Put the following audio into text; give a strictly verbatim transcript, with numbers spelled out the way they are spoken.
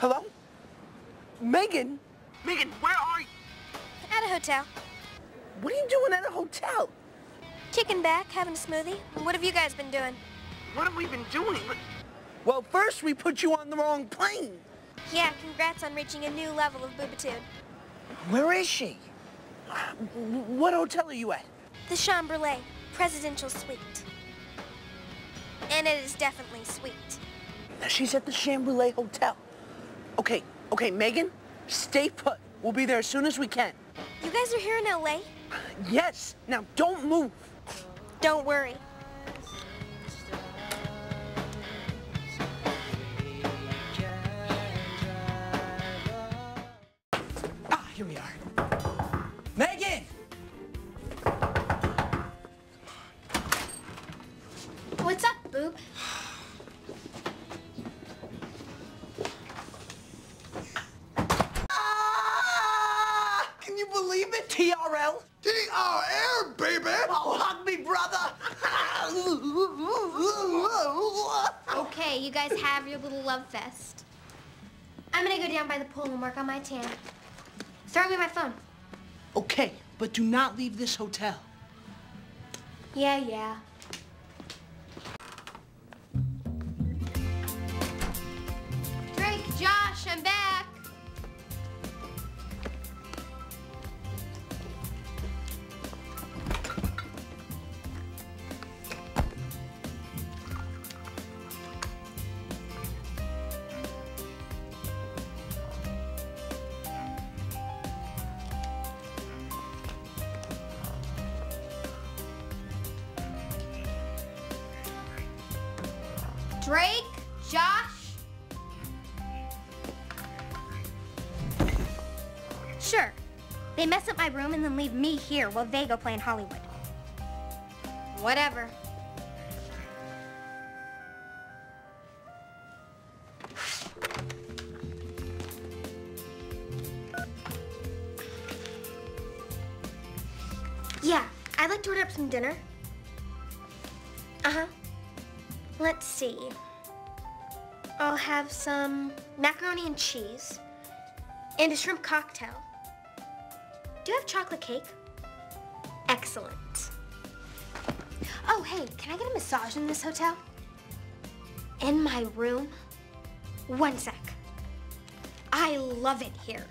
Hello? Megan? Megan, where are you? At a hotel. What are you doing at a hotel? Kicking back, having a smoothie. What have you guys been doing? What have we been doing? Well, first we put you on the wrong plane. Yeah, congrats on reaching a new level of boobitude. Where is she? What hotel are you at? The Chambrelais, presidential suite. And it is definitely sweet. Now she's at the Chambrelais Hotel. Okay, okay, Megan, stay put. We'll be there as soon as we can. You guys are here in L A? Yes. Now don't move. Don't worry. Ah, here we are. Megan! What's up, Boop? Ah! Can you believe it? T R L? T R L, baby! Oh, hug me, brother! Okay, you guys have your little love fest. I'm gonna go down by the pool and work on my tan. Throw me my phone. Okay, but do not leave this hotel. Yeah, yeah. Josh, I'm back. Drake, Josh. Sure. They mess up my room and then leave me here while they go play in Hollywood. Whatever. Yeah, I'd like to order up some dinner. Uh-huh. Let's see. I'll have some macaroni and cheese and a shrimp cocktail. Do you have chocolate cake? Excellent. Oh, hey, can I get a massage in this hotel? In my room? One sec. I love it here.